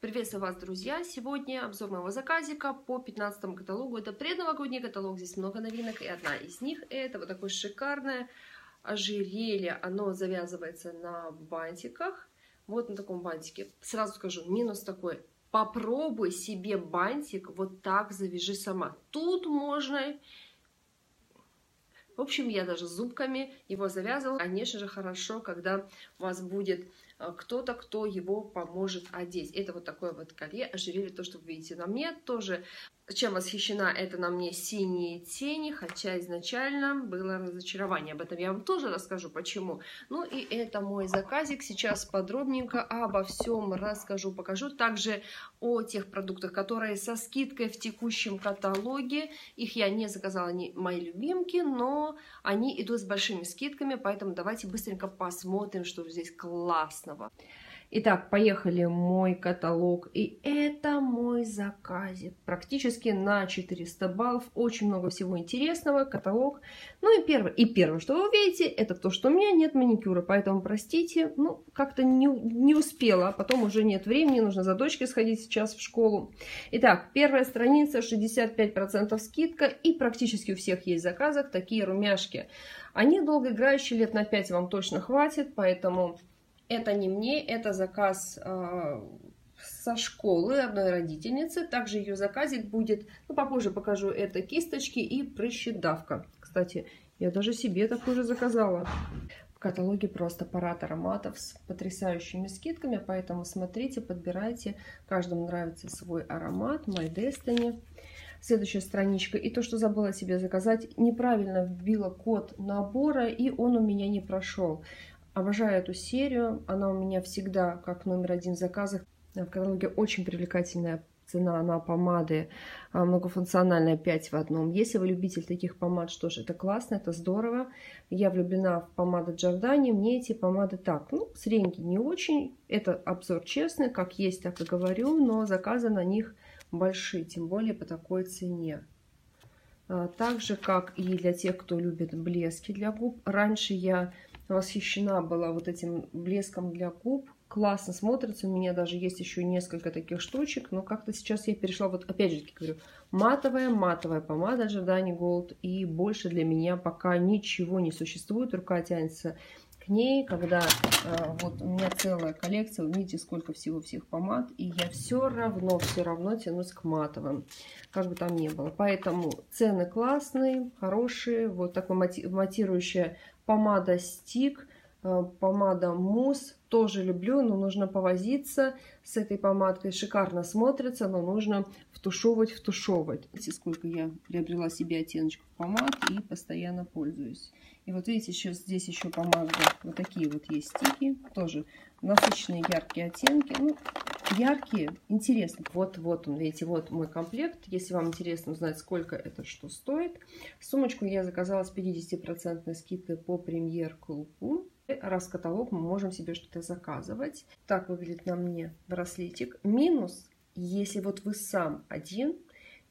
Приветствую вас, друзья! Сегодня обзор моего заказика по 15 каталогу. Это предновогодний каталог, здесь много новинок, и одна из них это вот такое шикарное ожерелье. Оно завязывается на бантиках, вот на таком бантике. Сразу скажу, минус такой: попробуй себе бантик вот так завяжи сама. Тут можно... В общем, я даже зубками его завязывала. Конечно же, хорошо, когда у вас будет кто-то, кто его поможет одеть. Это вот такое вот колье, ожерелье, то, что вы видите на мне тоже. Чем восхищена, это на мне синие тени, хотя изначально было разочарование. Об этом я вам тоже расскажу, почему. Ну и это мой заказик. Сейчас подробненько обо всем расскажу, покажу. Также о тех продуктах, которые со скидкой в текущем каталоге. Их я не заказала, они мои любимки, но они идут с большими скидками, поэтому давайте быстренько посмотрим, что здесь классного. Итак, поехали, мой каталог, и это мой заказик, практически на 400 баллов, очень много всего интересного, каталог. Ну и первое, что вы увидите, это то, что у меня нет маникюра, поэтому простите, ну как-то не успела, потом уже нет времени, нужно за дочкой сходить сейчас в школу. Итак, первая страница, 65% скидка, и практически у всех есть в заказах такие румяшки. Они долгоиграющие, лет на 5 вам точно хватит, поэтому... Это не мне, это заказ со школы одной родительницы. Также ее заказик будет, ну, попозже покажу, это кисточки и прыщедавка. Кстати, я даже себе такую же заказала. В каталоге просто парад ароматов с потрясающими скидками, поэтому смотрите, подбирайте. Каждому нравится свой аромат, My Destiny. Следующая страничка. И то, что забыла себе заказать, неправильно вбила код набора, и он у меня не прошел. Обожаю эту серию, она у меня всегда как №1 в заказах. В каталоге очень привлекательная цена на помады, многофункциональная 5 в одном. Если вы любитель таких помад, что ж, это классно, это здорово. Я влюблена в помады Giordani, мне эти помады так, ну, средненькие, не очень. Это обзор честный, как есть, так и говорю, но заказы на них большие, тем более по такой цене. Так же, как и для тех, кто любит блески для губ. Раньше я... восхищена была вот этим блеском для губ. Классно смотрится. У меня даже есть еще несколько таких штучек. Но как-то сейчас я перешла, вот опять же говорю, матовая помада Giordani Gold. И больше для меня пока ничего не существует. Рука тянется к ней. Когда вот у меня целая коллекция. Вы видите, сколько всего всех помад. И я все равно тянусь к матовым. Как бы там ни было. Поэтому цены классные, хорошие. Вот такая матирующая помада стик, помада мусс, тоже люблю, но нужно повозиться с этой помадкой. Шикарно смотрится, но нужно втушевывать. Видите, сколько я приобрела себе оттеночков помад и постоянно пользуюсь. И вот видите, еще, здесь еще помады, вот такие вот есть стики, тоже насыщенные яркие оттенки. Ну, яркие, интересно. Вот он, видите, вот мой комплект. Если вам интересно узнать, сколько это что стоит. Сумочку я заказала с 50% скидкой по премьер-клубу. Раз в каталог мы можем себе что-то заказывать. Так выглядит на мне браслетик. Минус, если вот вы сам один,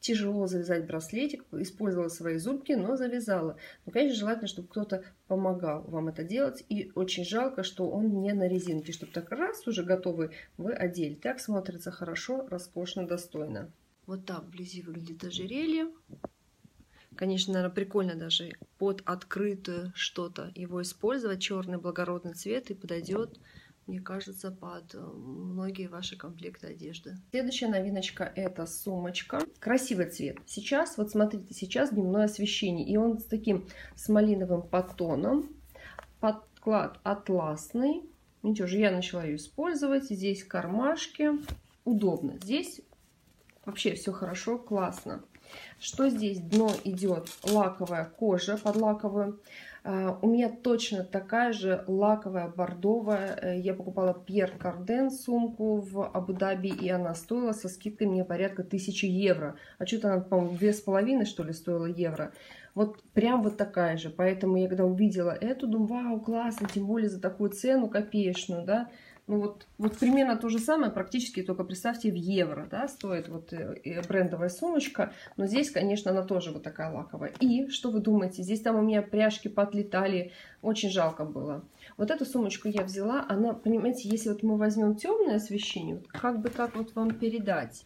тяжело завязать браслетик, использовала свои зубки, но завязала. Но, конечно, желательно, чтобы кто-то помогал вам это делать. И очень жалко, что он не на резинке, чтобы так раз уже готовый вы одели. Так смотрится хорошо, роскошно, достойно. Вот так вблизи выглядит ожерелье. Конечно, наверное, прикольно даже под открытую что-то его использовать. Черный благородный цвет и подойдет, мне кажется, под многие ваши комплекты одежды. Следующая новиночка – это сумочка. Красивый цвет. Сейчас, вот смотрите, сейчас дневное освещение. И он с таким с малиновым подтоном. Подклад атласный. Видите, уже я начала ее использовать. Здесь кармашки. Удобно. Здесь вообще все хорошо, классно. Что здесь? Дно идет лаковая кожа под лаковую. У меня точно такая же лаковая бордовая. Я покупала Пьер Карден сумку в Абу-Даби, и она стоила со скидкой мне порядка 1000 евро. А что-то она, по-моему, 2,5 что ли стоила евро. Вот прям вот такая же. Поэтому я когда увидела эту, думаю, вау, классно, тем более за такую цену копеечную, да. Ну вот примерно то же самое, практически, только представьте, в евро, да, стоит вот брендовая сумочка. Но здесь, конечно, она тоже вот такая лаковая. И что вы думаете? Здесь там у меня пряжки поотлетали, очень жалко было. Вот эту сумочку я взяла, она, понимаете, если вот мы возьмем темное освещение, вот как бы так вот вам передать?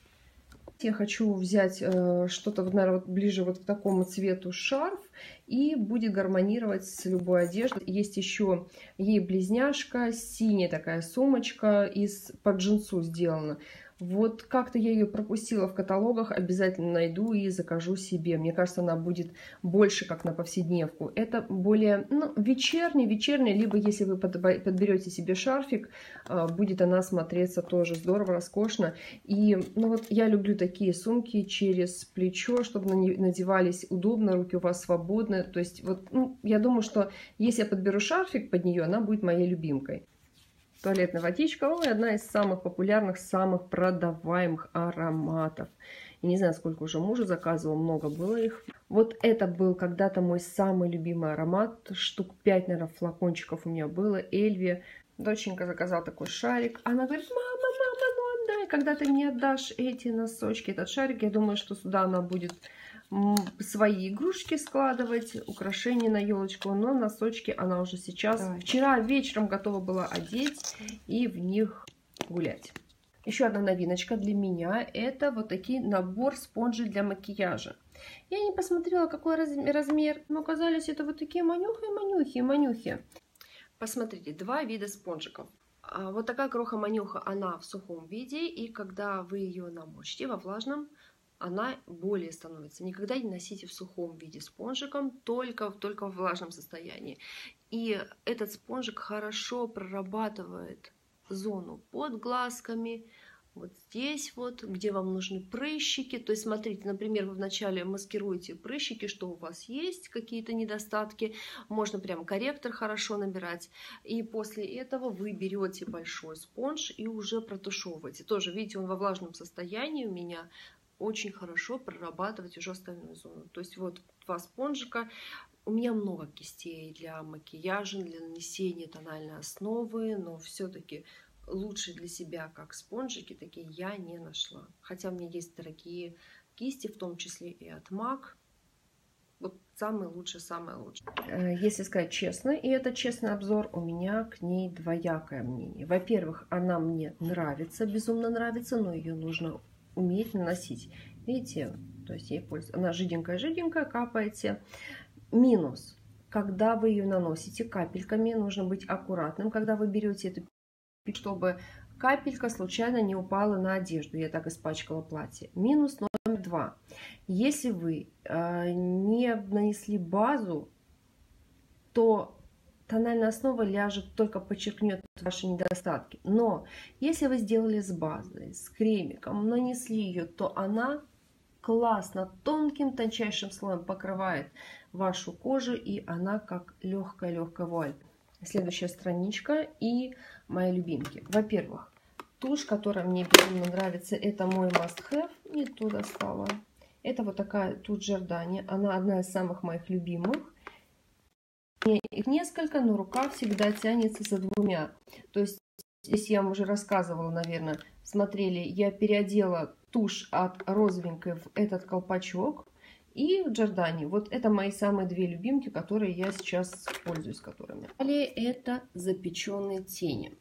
Я хочу взять что-то, наверное, вот ближе вот к такому цвету шарф, и будет гармонировать с любой одеждой. Есть еще ей близняшка, синяя такая сумочка, из по джинсу сделана. Вот как-то я ее пропустила в каталогах, обязательно найду и закажу себе. Мне кажется, она будет больше как на повседневку. Это более, ну, вечерний, либо если вы подберете себе шарфик, будет она смотреться тоже здорово, роскошно. И, ну вот, я люблю такие сумки через плечо, чтобы они надевались удобно, руки у вас свободны. То есть, вот, ну, я думаю, что если я подберу шарфик под нее, она будет моей любимкой. Туалетная водичка, ой, одна из самых популярных, самых продаваемых ароматов. Я не знаю, сколько уже мужу заказывала, много было их. Вот это был когда-то мой самый любимый аромат. Штук 5, наверное, флакончиков у меня было. Эльви, доченька заказала такой шарик. Она говорит: мама, ну отдай, когда ты мне отдашь эти носочки, этот шарик. Я думаю, что сюда она будет свои игрушки складывать, украшения на елочку, но носочки она уже сейчас, да, вчера вечером готова была одеть и в них гулять. Еще одна новиночка для меня — это вот такие набор спонжей для макияжа. Я не посмотрела, какой размер, но оказались это вот такие манюхи. Посмотрите, два вида спонжиков. Вот такая кроха-манюха, она в сухом виде, и когда вы ее намочите во влажном, она более становится. Никогда не носите в сухом виде спонжиком, только в влажном состоянии. И этот спонжик хорошо прорабатывает зону под глазками, вот здесь вот, где вам нужны прыщики. То есть, смотрите, например, вы вначале маскируете прыщики, что у вас есть, какие-то недостатки. Можно прям корректор хорошо набирать. И после этого вы берете большой спонж и уже протушевываете. Тоже, видите, он во влажном состоянии у меня, очень хорошо прорабатывать уже остальную зону. То есть вот два спонжика. У меня много кистей для макияжа, для нанесения тональной основы, но все-таки лучше для себя, как спонжики, такие я не нашла. Хотя у меня есть дорогие кисти, в том числе и от MAC. Вот самое лучшее, самое лучшее. Если сказать честно, и это честный обзор, у меня к ней двоякое мнение. Во-первых, она мне нравится, безумно нравится, но ее нужно уметь наносить. Видите, то есть ей пользуется. Она жиденькая-жиденькая, капаете. Минус: когда вы ее наносите капельками, нужно быть аккуратным, когда вы берете эту, чтобы капелька случайно не упала на одежду. Я так испачкала платье. Минус номер два: если вы не нанесли базу, то тональная основа ляжет, только подчеркнет ваши недостатки. Но если вы сделали с базой, с кремиком, нанесли ее, то она классно тонким, тончайшим слоем покрывает вашу кожу, и она как легкая-легкая вуаль. Следующая страничка и мои любимки. Во-первых, тушь, которая мне безумно нравится, это мой must-have. Не туда стала. Это вот такая тушь Giordani. Она одна из самых моих любимых. Их несколько, но рука всегда тянется за двумя. То есть здесь я вам уже рассказывала, наверное, смотрели, я переодела тушь от розовенькой в этот колпачок и в Giordani. Вот это мои самые две любимки, которые я сейчас пользуюсь которыми. Далее это запеченные тени.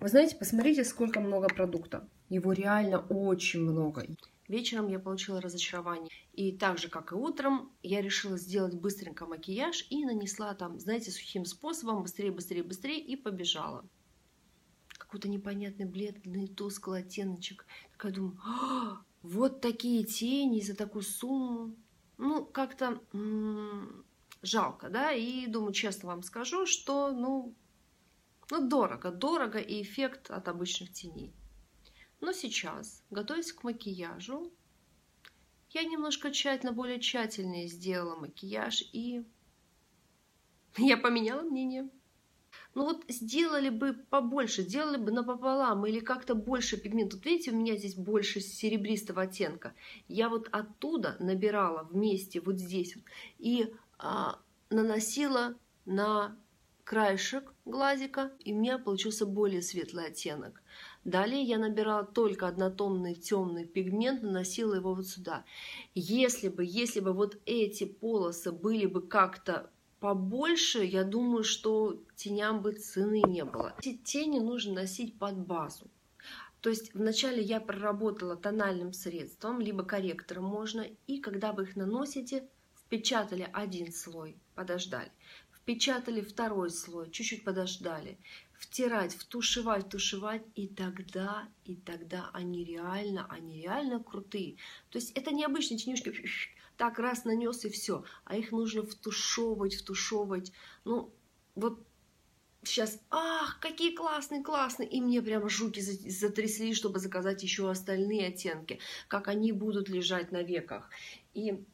Вы знаете, посмотрите, сколько много продукта. Его реально очень много. Вечером я получила разочарование. И так же, как и утром, я решила сделать быстренько макияж и нанесла там, знаете, сухим способом, быстрее и побежала. Какой-то непонятный бледный тусклый оттеночек. Так я думаю, вот такие тени за такую сумму. Ну, как-то жалко, да? И думаю, честно вам скажу, что, ну дорого и эффект от обычных теней. Но сейчас, готовясь к макияжу, я немножко более тщательнее сделала макияж, и я поменяла мнение. Ну вот сделали бы побольше, делали бы напополам или как-то больше пигмента. Вот видите, у меня здесь больше серебристого оттенка. Я вот оттуда набирала вместе вот здесь вот и наносила на краешек глазика, и у меня получился более светлый оттенок. Далее я набирала только однотонный темный пигмент, наносила его вот сюда. Если бы вот эти полосы были бы как-то побольше, я думаю, что теням бы цены не было. Эти тени нужно носить под базу. То есть вначале я проработала тональным средством, либо корректором можно, и когда вы их наносите, впечатали один слой, подождали, впечатали второй слой, чуть-чуть подождали, втирать, втушевать, тушевать, и тогда они реально крутые. То есть это не обычные тенюшки, так раз нанес и все, а их нужно втушевывать, ну вот. Сейчас, ах, какие классные, и мне прям жуки затрясли, чтобы заказать еще остальные оттенки, как они будут лежать на веках. И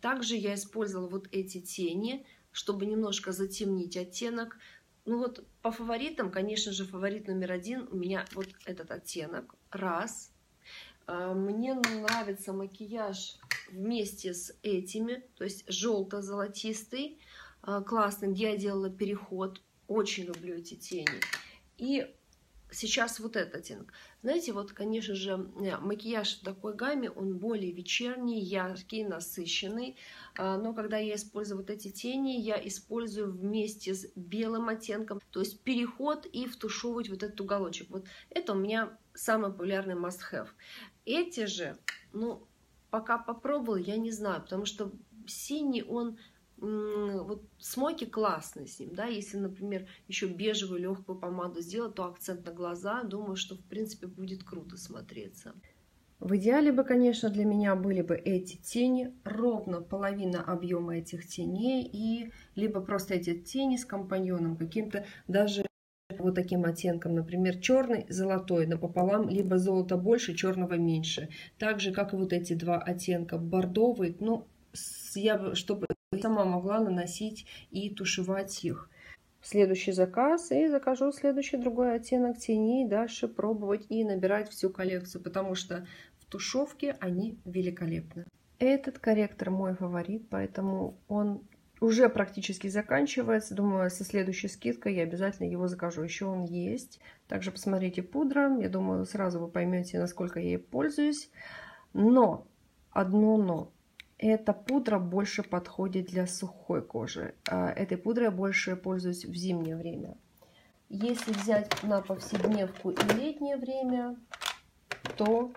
также я использовала вот эти тени, чтобы немножко затемнить оттенок. Ну вот по фаворитам, конечно же, фаворит №1 у меня вот этот оттенок, раз. Мне нравится макияж вместе с этими, то есть желто-золотистый, классный, где я делала переход. Очень люблю эти тени. И сейчас вот этот оттенок. Знаете, вот, конечно же, макияж в такой гамме, он более вечерний, яркий, насыщенный. Но когда я использую вот эти тени, я использую вместе с белым оттенком. То есть переход и втушевывать вот этот уголочек. Вот это у меня самый популярный must-have. Эти же, ну, пока попробовала, я не знаю, потому что синий он... Вот смоки классный с ним, да, если, например, еще бежевую легкую помаду сделать, то акцент на глаза, думаю, что, в принципе, будет круто смотреться. В идеале бы, конечно, для меня были бы эти тени, ровно половина объема этих теней, и либо просто эти тени с компаньоном каким-то, даже вот таким оттенком, например, черный, золотой напополам, либо золото больше, черного меньше. Так же, как и вот эти два оттенка, бордовый, ну, чтобы сама могла наносить и тушевать их. Следующий заказ, и закажу следующий другой оттенок тени, дальше пробовать и набирать всю коллекцию, потому что в тушевке они великолепны. Этот корректор мой фаворит, поэтому он уже практически заканчивается. Думаю, со следующей скидкой я обязательно его закажу. Еще он есть. Также посмотрите пудру. Я думаю, сразу вы поймете, насколько я ей пользуюсь. Но, одно но. Эта пудра больше подходит для сухой кожи. Этой пудрой я больше пользуюсь в зимнее время. Если взять на повседневку и летнее время, то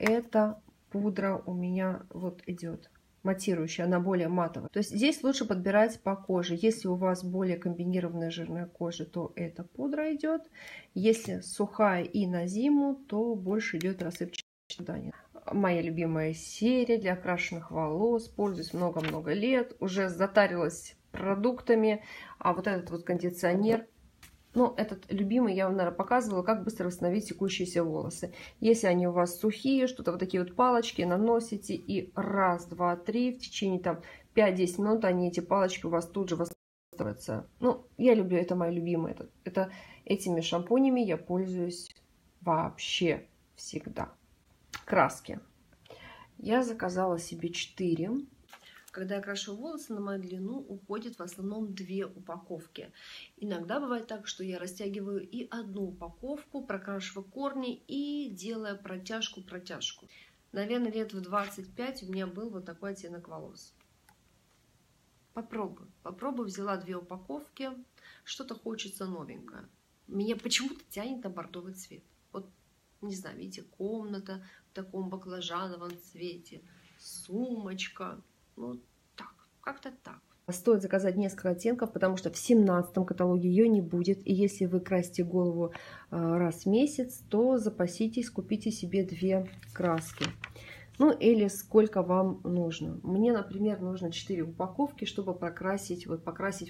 эта пудра у меня вот идет. Матирующая, она более матовая. То есть здесь лучше подбирать по коже. Если у вас более комбинированная жирная кожа, то эта пудра идет. Если сухая и на зиму, то больше идет рассыпчатая. Моя любимая серия для окрашенных волос, пользуюсь много-много лет, уже затарилась продуктами, а вот этот вот кондиционер, ну, этот любимый, я вам, наверное, показывала, как быстро восстановить текущиеся волосы. Если они у вас сухие, что-то вот такие вот палочки наносите, и раз, два, три, в течение там 5-10 минут они, эти палочки, у вас тут же восстанавливаются. Ну, я люблю, это моя любимая, этими шампунями я пользуюсь вообще всегда. Краски. Я заказала себе 4. Когда я крашу волосы, на мою длину уходит в основном 2 упаковки. Иногда бывает так, что я растягиваю и одну упаковку, прокрашиваю корни и делаю протяжку. Наверное, лет в 25 у меня был вот такой оттенок волос. Попробую, взяла 2 упаковки, что-то хочется новенькое. Меня почему-то тянет на бордовый цвет. Вот, не знаю, видите, комната в таком баклажановом цвете, сумочка, ну так, как-то так. Стоит заказать несколько оттенков, потому что в 17-м каталоге ее не будет. И если вы красите голову раз в месяц, то запаситесь, купите себе 2 краски. Ну или сколько вам нужно. Мне, например, нужно 4 упаковки, чтобы покрасить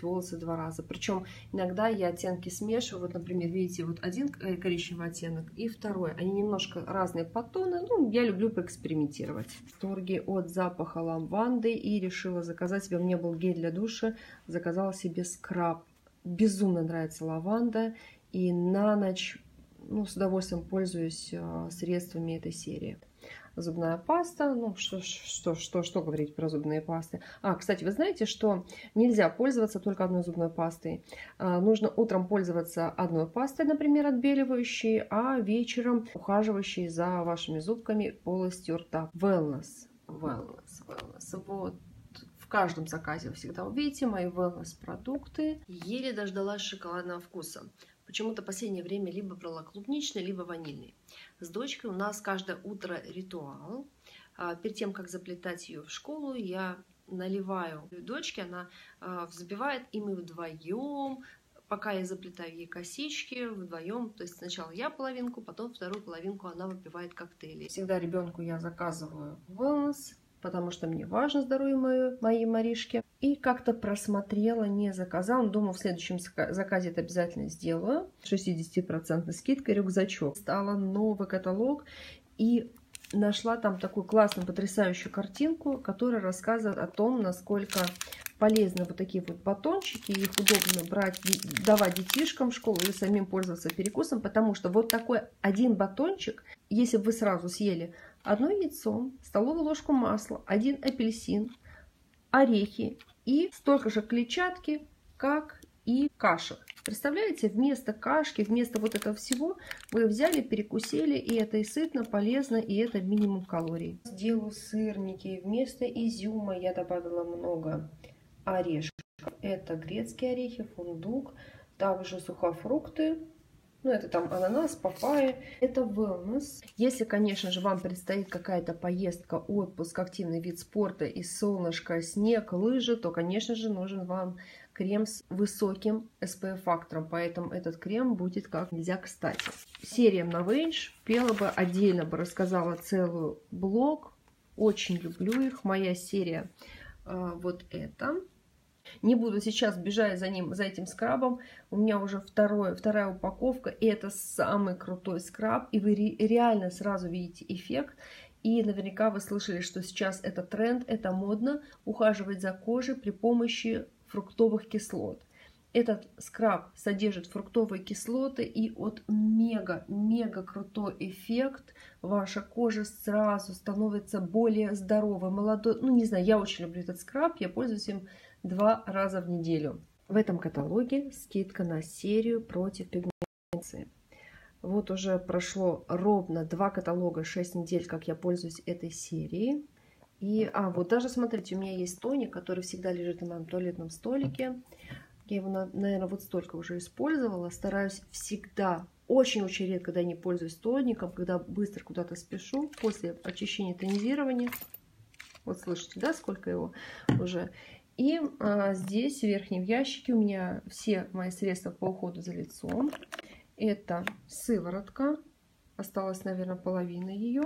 волосы 2 раза. Причем иногда я оттенки смешиваю. Вот, например, видите, вот один коричневый оттенок и второй. Они немножко разные по тону. Ну, я люблю поэкспериментировать. В восторге от запаха лаванды и решила заказать себе. У меня был гель для душа. Заказала себе скраб. Безумно нравится лаванда. И на ночь, ну, с удовольствием пользуюсь средствами этой серии. зубная паста. Ну, что говорить про зубные пасты. А, кстати, вы знаете, что нельзя пользоваться только одной зубной пастой. Нужно утром пользоваться одной пастой, например, отбеливающей, а вечером ухаживающей за вашими зубками, полостью рта. Wellness. Вот. В каждом заказе вы всегда увидите мои wellness продукты. Еле дождалась шоколадного вкуса. Почему-то в последнее время либо брала клубничный, либо ванильный. С дочкой у нас каждое утро ритуал. Перед тем, как заплетать ее в школу, я наливаю дочке, она взбивает, и мы вдвоем, пока я заплетаю ей косички, вдвоем, то есть сначала я половинку, потом вторую половинку она выпивает коктейли. Всегда ребенку я заказываю wellness, потому что мне важно здоровье моей Маришки. И как-то просмотрела, не заказала. Думаю, в следующем заказе это обязательно сделаю. 60% скидка, рюкзачок. Стала новый каталог и нашла там такую классную, потрясающую картинку, которая рассказывает о том, насколько полезны вот такие вот батончики. Их удобно брать, давать детишкам в школу или самим пользоваться перекусом, потому что вот такой один батончик, если бы вы сразу съели одно яйцо, столовую ложку масла, один апельсин, орехи и столько же клетчатки, как и каша. Представляете, вместо кашки, вместо вот этого всего вы взяли, перекусили, и это и сытно, полезно, и это минимум калорий. Сделаю сырники. Вместо изюма я добавила много орешков. Это грецкие орехи, фундук, также сухофрукты. Ну, это там ананас, папайя. Это wellness. Если, конечно же, вам предстоит какая-то поездка, отпуск, активный вид спорта и солнышко, снег, лыжи, то, конечно же, нужен вам крем с высоким SPF-фактором. Поэтому этот крем будет как нельзя кстати. Серия Новейж. Пела бы, отдельно бы рассказала целый блог. Очень люблю их. Моя серия вот эта. Не буду сейчас бежать за этим скрабом. У меня уже вторая упаковка. И это самый крутой скраб. И вы реально сразу видите эффект. И наверняка вы слышали, что сейчас это тренд, это модно. Ухаживать за кожей при помощи фруктовых кислот. Этот скраб содержит фруктовые кислоты. И от мега-мега крутой эффект. Ваша кожа сразу становится более здоровой, молодой. Ну, не знаю, я очень люблю этот скраб. Я пользуюсь им 2 раза в неделю. В этом каталоге скидка на серию против пигментации. Вот уже прошло ровно 2 каталога, 6 недель, как я пользуюсь этой серией. И, вот даже, смотрите, у меня есть тоник, который всегда лежит на моем туалетном столике. Я его, наверное, вот столько уже использовала. Стараюсь всегда, очень-очень редко, когда я не пользуюсь тоником, когда быстро куда-то спешу, после очищения, тонизирования. Вот слышите, да, сколько его уже... И здесь в верхнем ящике у меня все мои средства по уходу за лицом. Это сыворотка. Осталась, наверное, половина ее.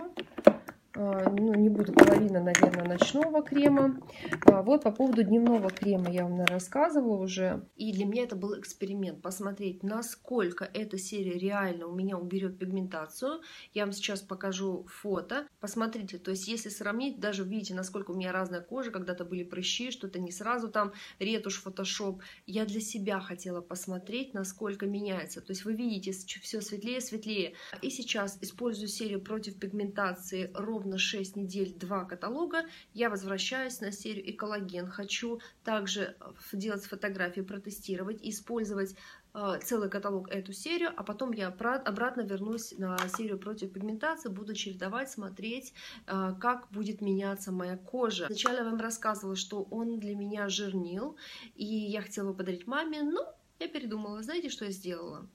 Ну, не буду половина, наверное, ночного крема. Вот по поводу дневного крема я вам рассказывала уже. И для меня это был эксперимент. Посмотреть, насколько эта серия реально у меня уберет пигментацию. Я вам сейчас покажу фото. Посмотрите, то есть если сравнить, даже видите, насколько у меня разная кожа. Когда-то были прыщи, что-то не сразу там ретушь, фотошоп. Я для себя хотела посмотреть, насколько меняется. То есть вы видите, все светлее. И сейчас использую серию против пигментации ровно 6 недель, 2 каталога. Я возвращаюсь на серию Эколлаген. Хочу также делать фотографии, протестировать, использовать целый каталог эту серию, а потом я обратно вернусь на серию против пигментации, буду чередовать, смотреть, как будет меняться моя кожа. Вначале я вам рассказывала, что он для меня жирнил, и я хотела подарить маме, но я передумала. Знаете, что я сделала?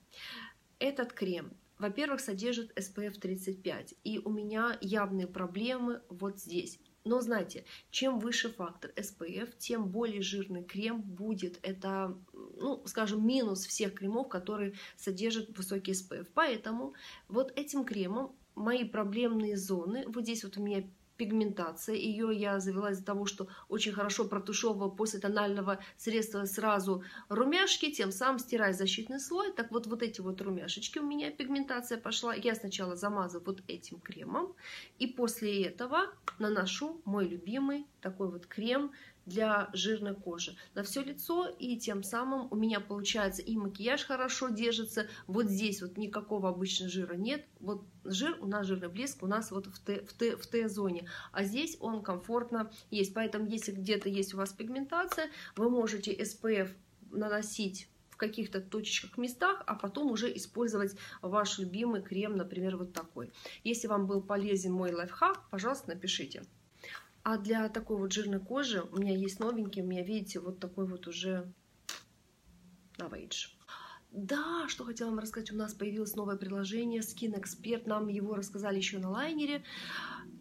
Этот крем. Во-первых, содержит SPF 35, и у меня явные проблемы вот здесь. Но знаете, чем выше фактор SPF, тем более жирный крем будет. Это, ну, скажем, минус всех кремов, которые содержат высокий SPF. Поэтому вот этим кремом мои проблемные зоны, вот здесь вот у меня пигментация, ее я завела из-за того, что очень хорошо протушевывала после тонального средства сразу румяшки, тем самым стирая защитный слой. Так вот, вот эти вот румяшечки у меня пигментация пошла. Я сначала замазываю вот этим кремом, и после этого наношу мой любимый такой вот крем для жирной кожи на все лицо, и тем самым у меня получается и макияж хорошо держится. Вот здесь вот никакого обычного жира нет. Вот жир, у нас жирный блеск, у нас вот в Т-зоне, а здесь он комфортно есть. Поэтому если где-то есть у вас пигментация, вы можете SPF наносить в каких-то точечках, местах, а потом уже использовать ваш любимый крем, например, вот такой. Если вам был полезен мой лайфхак, пожалуйста, напишите. А для такой вот жирной кожи у меня есть новенький, у меня, видите, вот такой вот уже Новейж. Да, что хотела вам рассказать, у нас появилось новое приложение SkinExpert, нам его рассказали еще на лайнере,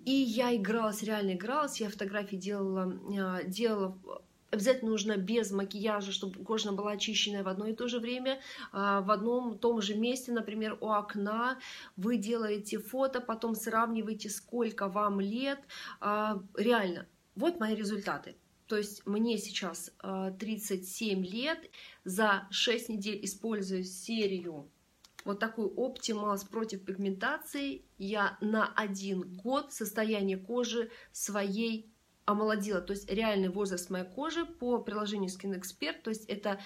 и я игралась, реально игралась, я фотографии делала. Обязательно нужно без макияжа, чтобы кожа была очищенная в одно и то же время, в одном том же месте, например, у окна. Вы делаете фото, потом сравниваете, сколько вам лет. Реально, вот мои результаты. То есть мне сейчас 37 лет, за 6 недель использую серию вот такую Optimus против пигментации. Я на 1 год состояние кожи своей омолодила, то есть реальный возраст моей кожи по приложению SkinExpert, то есть это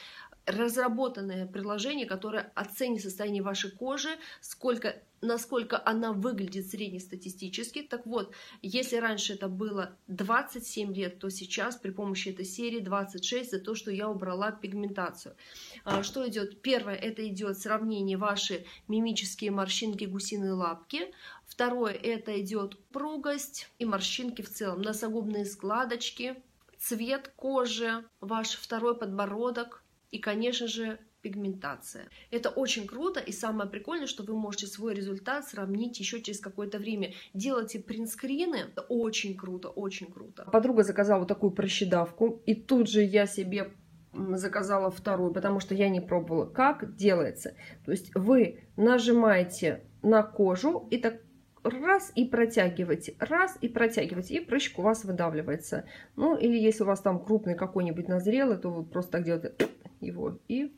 разработанное приложение, которое оценит состояние вашей кожи, насколько она выглядит среднестатистически. Так вот, если раньше это было 27 лет, то сейчас при помощи этой серии 26, за то, что я убрала пигментацию. Что идет? Первое, это идет сравнение ваши мимические морщинки, гусиные лапки. Второе, это идет пругость и морщинки в целом, носогубные складочки, цвет кожи, ваш второй подбородок и, конечно же, пигментация. Это очень круто, и самое прикольное, что вы можете свой результат сравнить еще через какое-то время. Делайте принтскрины, очень круто, очень круто. Подруга заказала вот такую прощедавку, и тут же я себе заказала вторую, потому что я не пробовала. Как делается? То есть вы нажимаете на кожу и так раз и протягиваете, и прыщик у вас выдавливается. Ну, или если у вас там крупный какой-нибудь назрелый, то вы просто так делаете его и...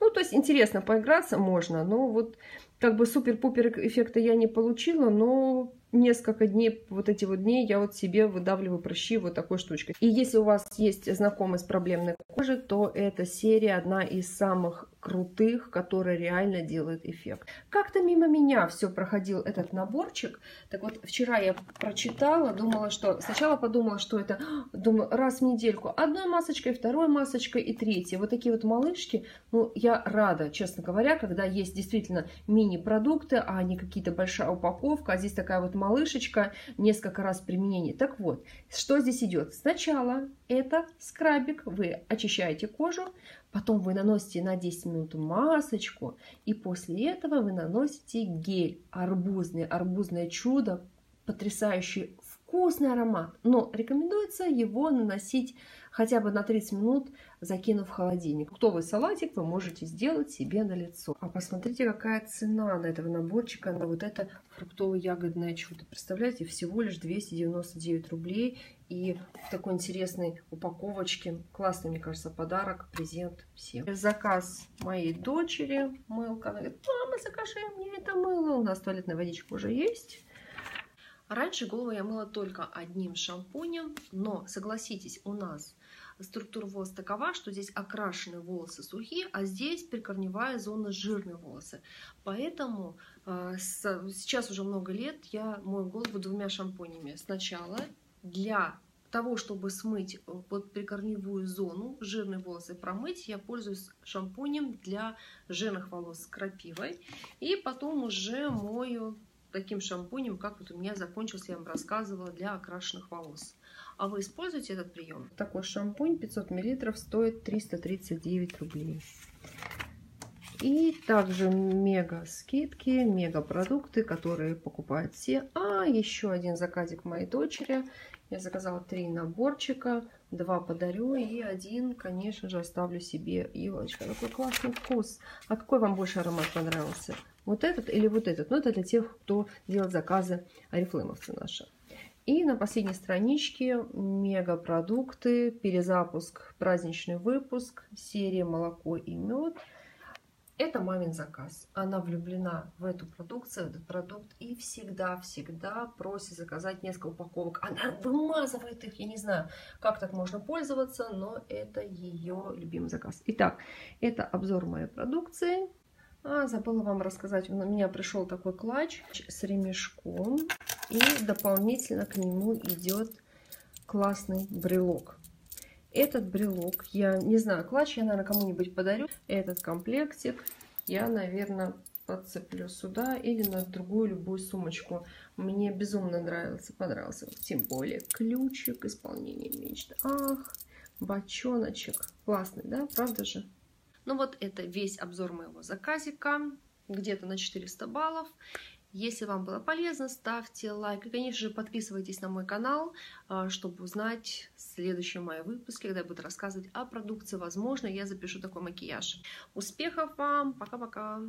Ну, то есть интересно поиграться можно, но вот как бы супер-пупер эффекта я не получила, но несколько дней, вот эти вот дни я вот себе выдавливаю прыщи вот такой штучкой. И если у вас есть знакомый с проблемной кожей, то эта серия одна из самых крутых, которая реально делает эффект. Как-то мимо меня все проходил этот наборчик. Так вот, вчера я прочитала, думала, что... Сначала подумала, что это... Думаю, раз в недельку одной масочкой, второй масочкой и третьей. Вот такие вот малышки. Ну, я рада, честно говоря, когда есть действительно мини-продукты, а не какие-то большая упаковка, а здесь такая вот малышечка, несколько раз применение. Так вот, что здесь идет? Сначала это скрабик, вы очищаете кожу, потом вы наносите на 10 минут масочку, и после этого вы наносите гель арбузный, арбузное чудо, потрясающий вкусный аромат, но рекомендуется его наносить хотя бы на 30 минут, закинув в холодильник. Фруктовый салатик вы можете сделать себе на лицо. А посмотрите, какая цена на этого наборчика, на вот это фруктово-ягодное чудо. Представляете, всего лишь 299 рублей. И в такой интересной упаковочке. Классный, мне кажется, подарок, презент всем. Заказ моей дочери, мылка. Она говорит, мама, закажи мне это мыло. У нас туалетная водичка уже есть. Раньше голову я мыла только одним шампунем, но, согласитесь, у нас структура волос такова, что здесь окрашенные волосы сухие, а здесь прикорневая зона жирные волосы. Поэтому сейчас уже много лет я мою голову 2 шампунями. Сначала для того, чтобы смыть под прикорневую зону жирные волосы, промыть, я пользуюсь шампунем для жирных волос с крапивой. И потом уже мою таким шампунем, как вот у меня закончился, я вам рассказывала, для окрашенных волос. А вы используете этот прием? Такой шампунь 500 мл стоит 339 рублей. И также мега скидки, мега продукты, которые покупают все. А еще один заказик моей дочери. Я заказала 3 наборчика, 2 подарю и 1, конечно же, оставлю себе. Елочка, какой классный вкус. А какой вам больше аромат понравился? Вот этот или вот этот? Ну, это для тех, кто делает заказы, орифлэймовцы наши. И на последней страничке мега продукты, перезапуск, праздничный выпуск, серия «Молоко и мед». Это мамин заказ. Она влюблена в эту продукцию, в этот продукт, и всегда просит заказать несколько упаковок. Она вымазывает их, я не знаю, как так можно пользоваться, но это ее любимый заказ. Итак, это обзор моей продукции. Забыла вам рассказать, у меня пришел такой клатч с ремешком, и дополнительно к нему идет классный брелок. Этот брелок, я не знаю, клатч я, наверное, кому-нибудь подарю. Этот комплектик я, наверное, подцеплю сюда или на другую любую сумочку. Мне безумно нравился, понравился. Тем более ключик, исполнение мечт. Ах, бочоночек. Классный, да? Правда же? Ну вот это весь обзор моего заказика. Где-то на 400 баллов. Если вам было полезно, ставьте лайк и, конечно же, подписывайтесь на мой канал, чтобы узнать следующие мои выпуски, когда я буду рассказывать о продукции. Возможно, я запишу такой макияж. Успехов вам! Пока-пока!